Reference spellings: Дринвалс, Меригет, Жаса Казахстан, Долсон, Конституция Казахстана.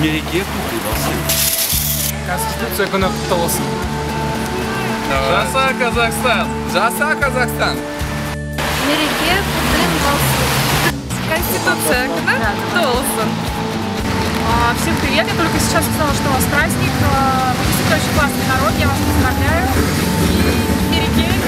Меригет Конституция Казахстана. Жаса Казахстан. Жаса Казахстан. Меригет Дринвалс. Конституция Долсон. Всем привет! Я только сейчас узнала, что у вас праздник. Вы действительно очень классный народ. Я вас поздравляю. И Меригет.